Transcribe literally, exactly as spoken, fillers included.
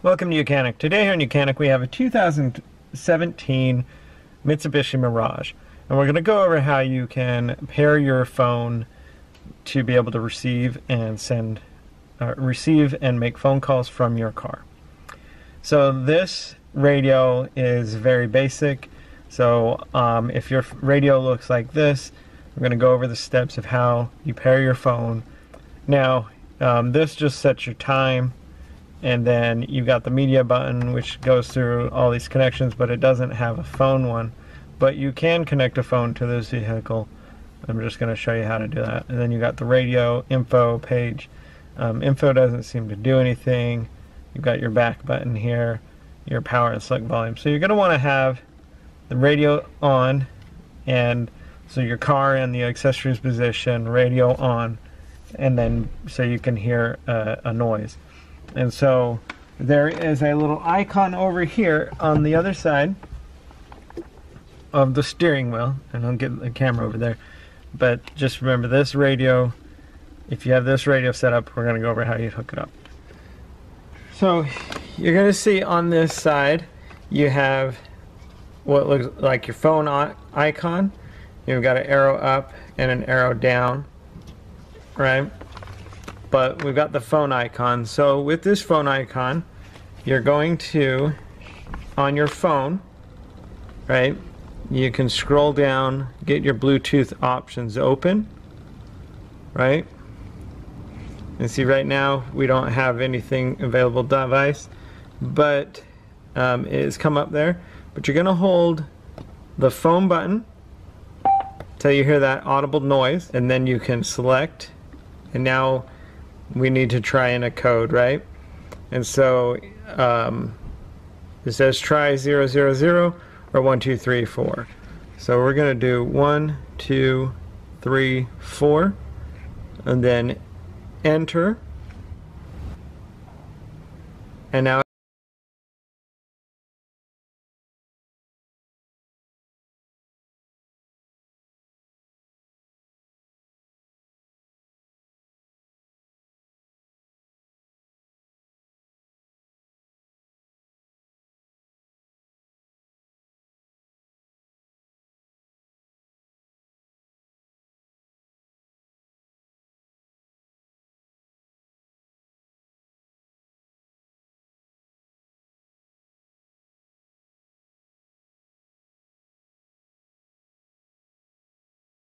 Welcome to Ucanic. Today here in Ucanic we have a two thousand seventeen Mitsubishi Mirage, and we're going to go over how you can pair your phone to be able to receive and send, uh, receive and make phone calls from your car. So this radio is very basic. So um, if your radio looks like this, I'm going to go over the steps of how you pair your phone. Now um, this just sets your time. And then you've got the media button, which goes through all these connections, but it doesn't have a phone one. But you can connect a phone to this vehicle. I'm just going to show you how to do that. And then you got the radio info page. Um, info doesn't seem to do anything. You've got your back button here, your power and select volume. So you're going to want to have the radio on, and so your car in the accessories position, radio on, and then so you can hear uh, a noise. And so there is a little icon over here on the other side of the steering wheel, and I'll get the camera over there. But just remember this radio, if you have this radio set up, we're going to go over how you hook it up. So you're going to see on this side you have what looks like your phone icon. You've got an arrow up and an arrow down, right? But we've got the phone icon. So with this phone icon, you're going to, on your phone, right, you can scroll down, get your Bluetooth options open, right? And see, right now we don't have anything available device, but um, it's come up there. But you're gonna hold the phone button till you hear that audible noise, and then you can select, and now we need to try in a code, right? And so um, it says try zero zero zero or one two three four. So we're gonna do one two three four, and then enter. And now.